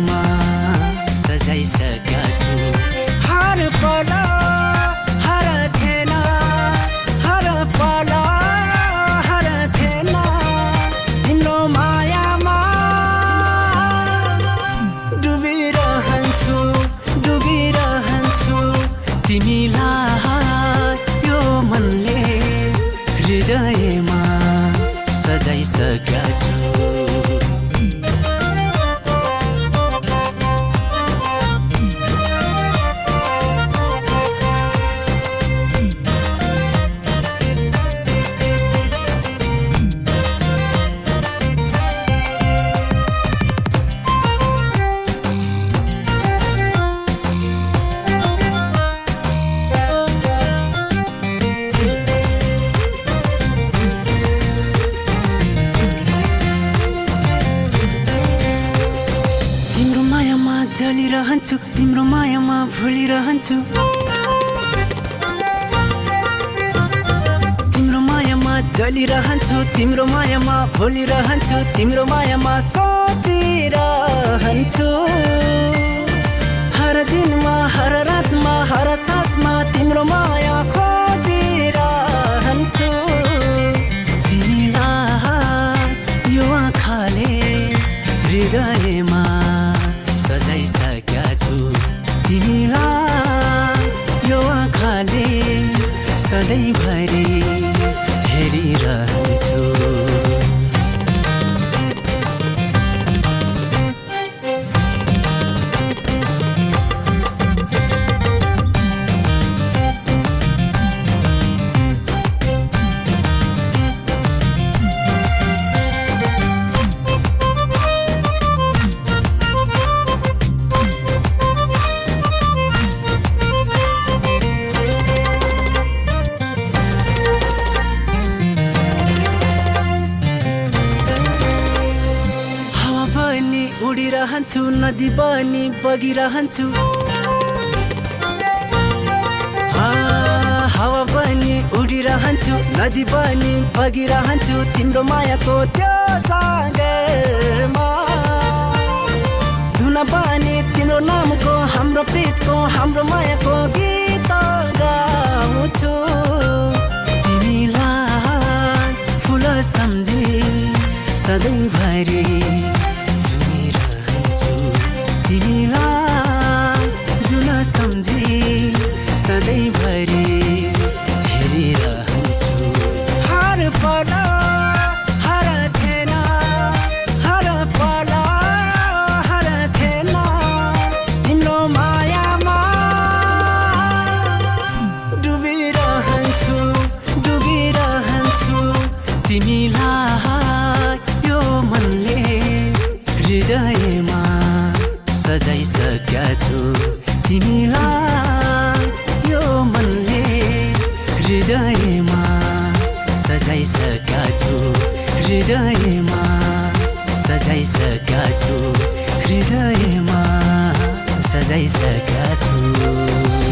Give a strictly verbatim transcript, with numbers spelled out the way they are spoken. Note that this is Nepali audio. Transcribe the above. दिलमा सजाई सका छु हर पला हर छेना हर पला हर छेना तिम्रो मायामा डुबिरहन्छु डुबिरहन्छु तिमीलाई यो मनले हृदयमा सजाई सका छु रहन्छु तिम्रो मायामा भुलिरहन्छु तिम्रो मायामा जलिरहन्छु तिम्रो मायामा भुलिरहन्छु तिम्रो मायामा सोचिरहन्छु हर दिनमा हर रातमा हर सासमा तिम्रो माया खोजिरहन्छु तिमीलाई यो आँखाले हृदयमा सजाई सका छु तिमीलाई यो आँखाले सधैँभरि हेरिरहन्छु रहन्छु नदी बनी बगिरहन्छु हावा बनी उडिरहन्छु नदी बनी बगिरहन्छु तिम्रो मायाको त्यो सागरमा धुन बनी तिम्रो नामको हाम्रो प्रीतको हाम्रो मायाको गीत गाउँछु तिमीलाई फुल सम्झे सधैँभरि तिमीलाई जुन सम्झे सधैँभरि हेरिरहन्छु हर पला हर छेना हर पला हर छेना तिम्रो मायामा डुबिरहन्छु डुबिरहन्छु तिमीलाई यो मनले हृदयमा सजाई सका छु तिमीलाई यो मनले हृदयमा सजाई सका छु हृदयमा सजाई सका छु हृदयमा सजाई सका छु।